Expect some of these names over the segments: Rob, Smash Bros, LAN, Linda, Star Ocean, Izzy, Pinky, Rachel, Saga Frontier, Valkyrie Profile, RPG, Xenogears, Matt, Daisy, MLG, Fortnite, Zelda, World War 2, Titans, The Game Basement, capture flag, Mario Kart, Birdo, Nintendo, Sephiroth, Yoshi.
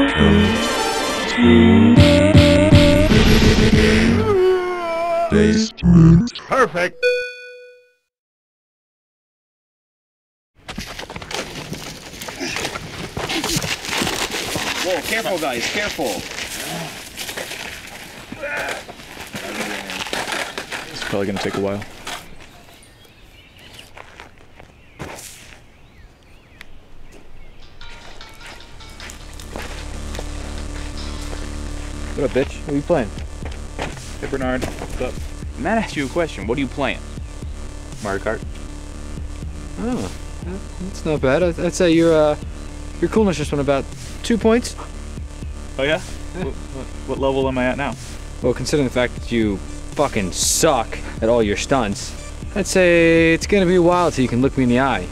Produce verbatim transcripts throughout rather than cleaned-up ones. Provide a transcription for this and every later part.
Welcome to Basement. Perfect. Whoa, careful guys, careful. It's probably gonna take a while. What up, bitch? What are you playing? Hey, Bernard. What's up? Matt asked you a question. What are you playing? Mario Kart. Oh, that's not bad. I'd say your uh, your coolness just went about two points. Oh yeah? yeah. What, what, what level am I at now? Well, considering the fact that you fucking suck at all your stunts, I'd say it's gonna be a while till you can look me in the eye.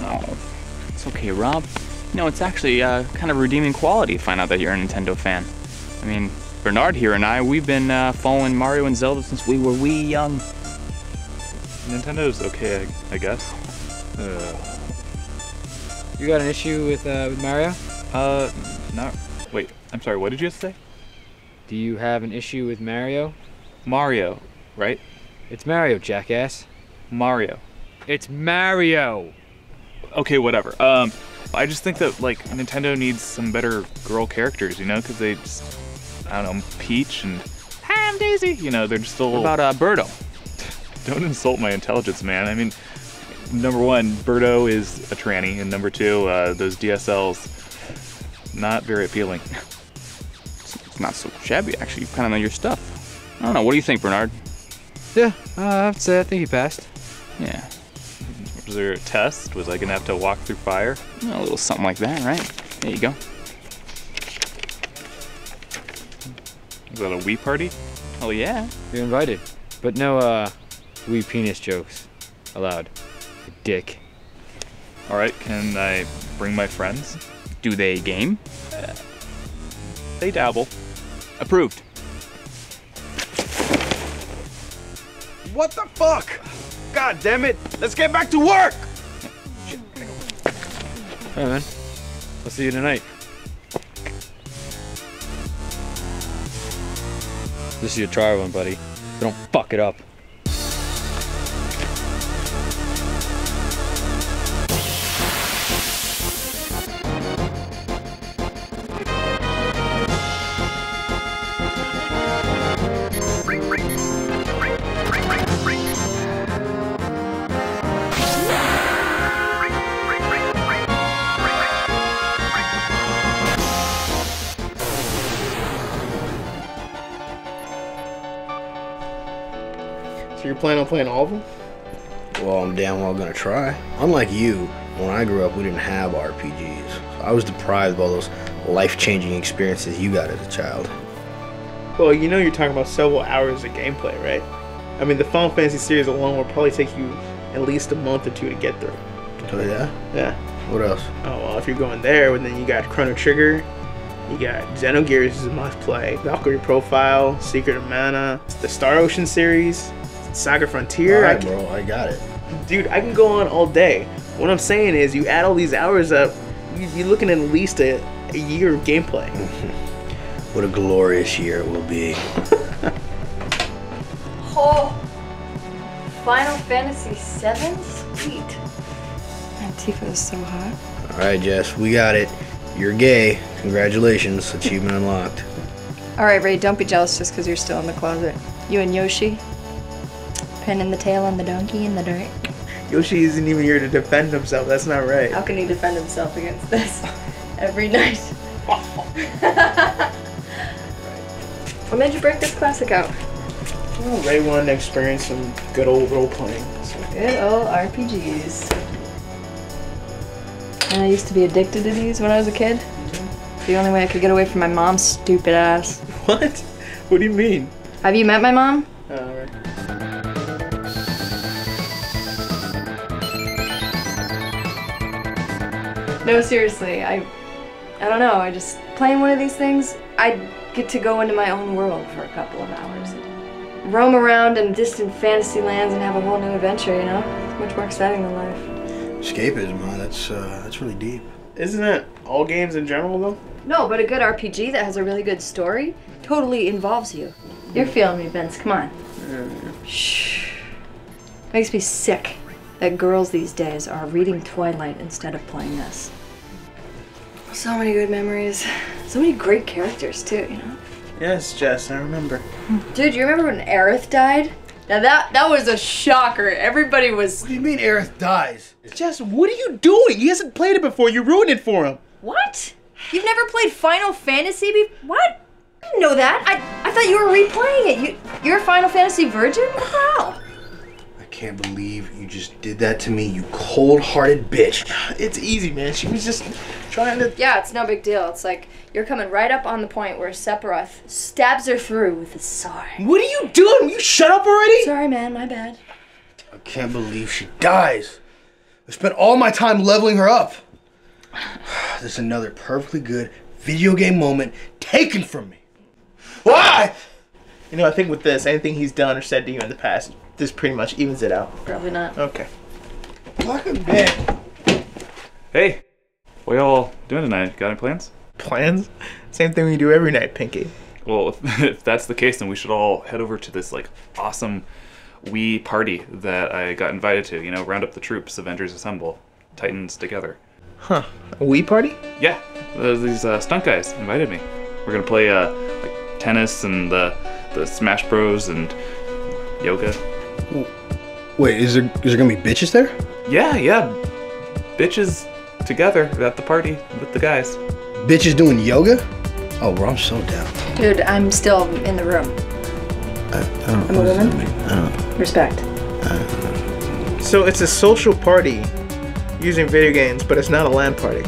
Oh, it's okay, Rob. No, it's actually uh, kind of redeeming quality to find out that you're a Nintendo fan. I mean, Bernard here and I, we've been uh, following Mario and Zelda since we were wee young. Nintendo's okay, I, I guess. Uh. You got an issue with, uh, with Mario? Uh, no. Wait, I'm sorry, what did you just say? Do you have an issue with Mario? Mario, right? It's Mario, jackass. Mario. It's Mario! Okay, whatever. Um, I just think that, like, Nintendo needs some better girl characters, you know? Because they just... I don't know, Peach and hi, I'm Daisy. You know, they're just a little... What about uh, Birdo? Don't insult my intelligence, man. I mean, number one, Birdo is a tranny, and number two, uh, those D S Ls, not very appealing. It's not so shabby, actually. You kind of know your stuff. I don't know. What do you think, Bernard? Yeah, uh, I have to say, I think he passed. Yeah. Was there a test? Was I gonna have to walk through fire? A little something like that, right? There you go. Is that a Wii party? Oh yeah. You're invited. But no uh, Wii penis jokes allowed. Dick. Alright, can I bring my friends? Do they game? Uh, they dabble. Approved. What the fuck? God damn it! Let's get back to work! Shit, I gotta go. Alright man, I'll see you tonight. This is your try one, buddy. Don't fuck it up. Plan on playing all of them? Well, I'm damn well gonna try. Unlike you, when I grew up, we didn't have R P Gs. So I was deprived of all those life-changing experiences you got as a child. Well, you know you're talking about several hours of gameplay, right? I mean, the Final Fantasy series alone will probably take you at least a month or two to get through. Oh yeah? Yeah. What else? Oh well, if you're going there, then you got Chrono Trigger, you got Xenogears is a must-play, Valkyrie Profile, Secret of Mana, the Star Ocean series. Saga Frontier. Alright bro, I got it. Dude, I can go on all day. What I'm saying is, you add all these hours up, you're looking at at least a, a year of gameplay. What a glorious year it will be. Oh, Final Fantasy seven? Sweet. And Tifa is so hot. Alright Jess, we got it. You're gay. Congratulations, achievement unlocked. Alright Ray, don't be jealous just because you're still in the closet. You and Yoshi? Pinning the tail on the donkey in the dirt. Yoshi isn't even here to defend himself. That's not right. How can he defend himself against this every night? What made you break this classic out? Well, Ray wanted to experience some good old role playing. So. Good old R P Gs. And I used to be addicted to these when I was a kid. Mm-hmm. The only way I could get away from my mom's stupid ass. What? What do you mean? Have you met my mom? Oh, all right. No, seriously, I, I don't know, I just, playing one of these things, I get to go into my own world for a couple of hours. And roam around in distant fantasy lands and have a whole new adventure, you know? It's much more exciting than life. Escapism, huh? That's, uh, that's really deep. isn't it all games in general though? No, but a good R P G that has a really good story totally involves you. You're feeling me, Vince. Come on. Mm. Shh. Makes me sick that girls these days are reading Twilight instead of playing this. So many good memories. So many great characters too, you know? Yes, Jess, I remember. Dude, you remember when Aerith died? Now that that was a shocker. Everybody was... What do you mean Aerith dies? Jess, what are you doing? He hasn't played it before. You ruined it for him. What? You've never played Final Fantasy before? What? I didn't know that. I, I thought you were replaying it. You, you're a Final Fantasy virgin? Wow. I can't believe you just did that to me, you cold-hearted bitch. It's easy, man. She was just trying to... Yeah, it's no big deal. It's like you're coming right up on the point where Sephiroth stabs her through with his sword. What are you doing? Will you shut up already? Sorry, man. My bad. I can't believe she dies. I spent all my time leveling her up. This is another perfectly good video game moment taken from me. Why? You know, I think with this, anything he's done or said to you in the past, this pretty much evens it out. Probably not. Okay. Fucking man. Hey, what y'all doing tonight? Got any plans? Plans? Same thing we do every night, Pinky. Well, if, if that's the case, then we should all head over to this like awesome Wii party that I got invited to. You know, round up the troops, Avengers assemble, Titans together. Huh? A Wii party? Yeah. These uh, stunt guys invited me. We're gonna play uh, like tennis and the the Smash Bros and yoga. Wait, is there is there gonna be bitches there? Yeah, yeah, bitches together at the party with the guys. Bitches doing yoga? Oh, bro, I'm so down. Dude, I'm still in the room. I, I don't I'm a woman. I don't. Respect. I don't know. So it's a social party using video games, but it's not a LAN party.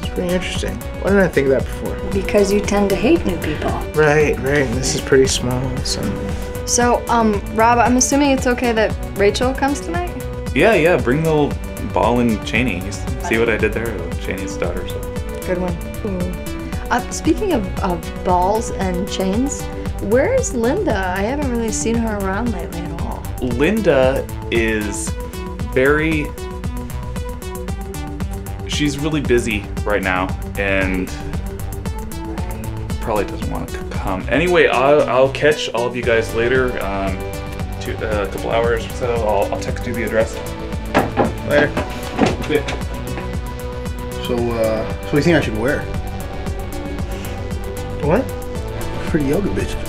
It's pretty interesting. Why didn't I think of that before? Because you tend to hate new people. Right, right. This is pretty small. So, so um, Rob, I'm assuming it's okay that Rachel comes tonight? Yeah, yeah. Bring the old ball and Chaney. See what I did there? Chaney's daughter. So. Good one. Mm. Uh, speaking of, of balls and chains, where is Linda? I haven't really seen her around lately at all. Linda is very... She's really busy right now and probably doesn't want to come. Anyway, I'll, I'll catch all of you guys later, um, two, uh, a couple hours or so. I'll, I'll text you the address. Later. Yeah. So, uh, so what do you think I should wear? What? For yoga, bitch.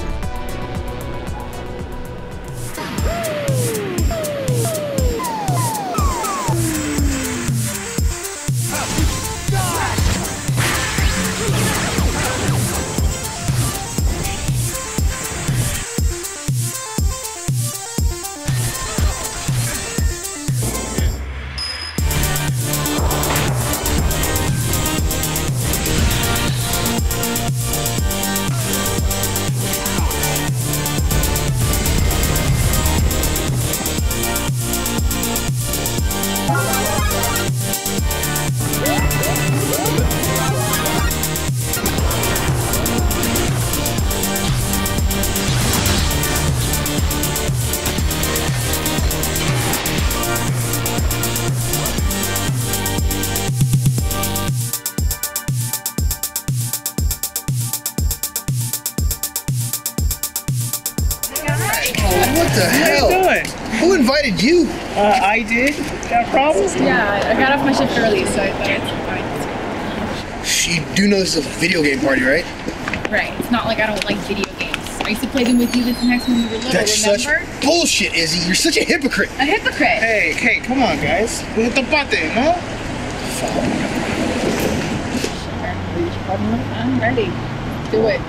You? Uh, I did. Got a problem? Yeah, I got off my shift early, so I thought I'd fine. You do know this is a video game party, right? Right. It's not like I don't like video games. I used to play them with you this next when we were little, that's remember? Such bullshit, Izzy. You're such a hypocrite. A hypocrite? Hey, hey, come on, guys. Hit the button, huh? I'm ready. Do it.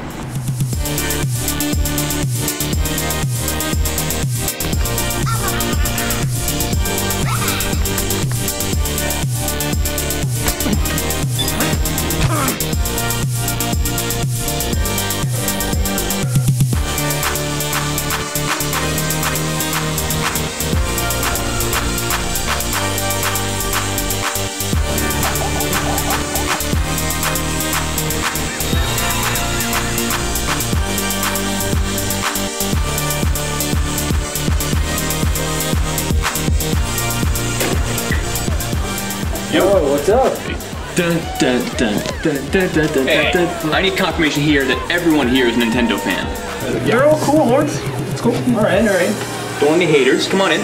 Dun, dun, dun, dun, dun, dun, dun, hey, dun, dun. I need confirmation here that everyone here is a Nintendo fan. Uh, yeah. They're all cool horns. It's cool. All right, all right. Don't want any haters. Come on in.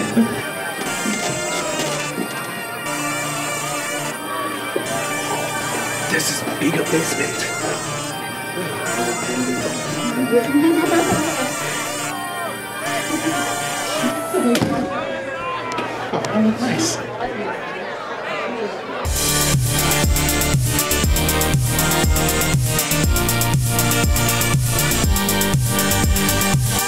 This is bigger basement. Nice.